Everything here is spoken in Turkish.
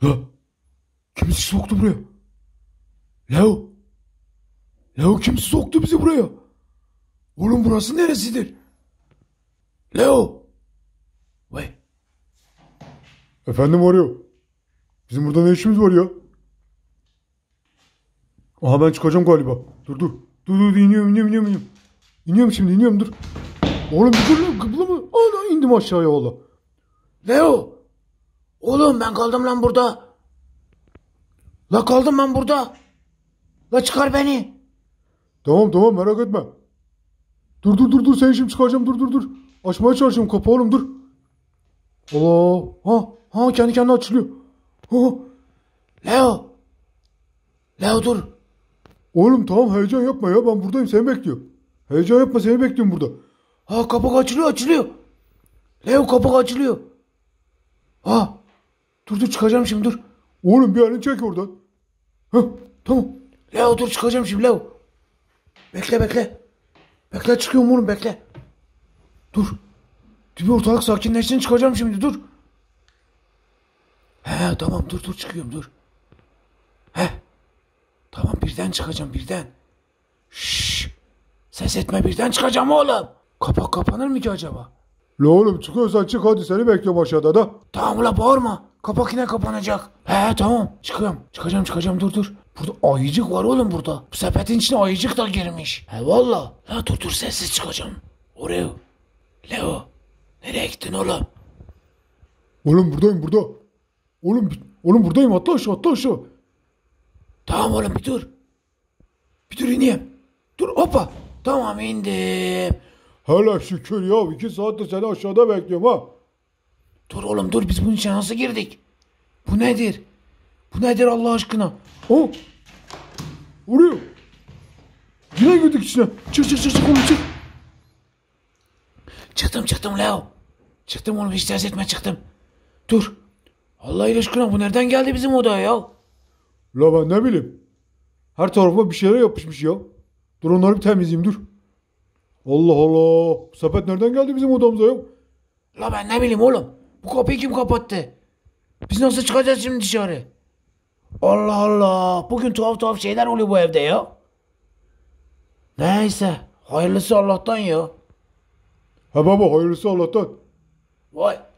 Ha? Kimisi soktu buraya. Leo. Leo kimisi soktu bizi buraya. Oğlum burası neresidir? Leo. Vay. Efendim arıyor. Bizim burada ne işimiz var ya? Aha ben çıkacağım galiba. Dur. Dur iniyorum. İniyorum şimdi dur. Oğlum bir dur lan kıbla mı? Ana indim aşağıya valla. Leo. Oğlum ben kaldım lan burada. La çıkar beni. Tamam merak etme. Dur seni şimdi çıkaracağım dur. Açmaya çalışıyorum kapı oğlum dur. Allah. Ha kendi kendine açılıyor. Leo. Leo dur. Oğlum tamam heyecan yapma ya ben buradayım seni bekliyorum. Heyecan yapma seni bekliyorum burada. Ha kapak açılıyor. Leo kapak açılıyor. Ha. Dur çıkacağım şimdi dur. Oğlum bir elini çek oradan. Hah tamam. Leo dur çıkacağım şimdi Leo. Bekle. Bekle çıkıyorum oğlum bekle. Dur. Bir ortalık sakinleşsin çıkacağım şimdi dur. He tamam dur çıkıyorum dur. He. Tamam birden çıkacağım birden. Şşş. Ses etme birden çıkacağım oğlum. Kapak kapanır mı ki acaba? La oğlum çıkıyorsan çık hadi seni bekliyorum aşağıda da. Tamam la bağırma. Kapak yine kapanacak. He tamam çıkıyorum. Çıkacağım dur. Burada ayıcık var oğlum burada. Bu sepetin içine ayıcık da girmiş. He valla. La dur sessiz çıkacağım. Oraya. Leo. Nereye gittin oğlum? Oğlum buradayım burada. Oğlum buradayım atla aşağı. Tamam oğlum bir dur ineyim. Dur hoppa. Tamam indim. Hele şükür ya 2 saattir seni aşağıda bekliyorum ha. Dur oğlum dur biz bunun içine nasıl girdik? Bu nedir Allah aşkına? O. Vuruyor. Yine girdik içine. Çık oğlum çık. Çıktım Leo. Çıktım oğlum hiç ses etme çıktım. Dur. Allah aşkına bu nereden geldi bizim odaya ya? La ben ne bileyim. Her tarafıma bir şeyler yapışmış ya. Dur onları bir temizleyeyim dur. Allah. Bu sepet nereden geldi bizim odamıza ya? La ben ne bileyim oğlum. Bu kapıyı kim kapattı? Biz nasıl çıkacağız şimdi dışarı? Allah. Bugün tuhaf şeyler oluyor bu evde ya. Neyse. Hayırlısı Allah'tan ya. He baba hayırlısı Allah'tan. Vay.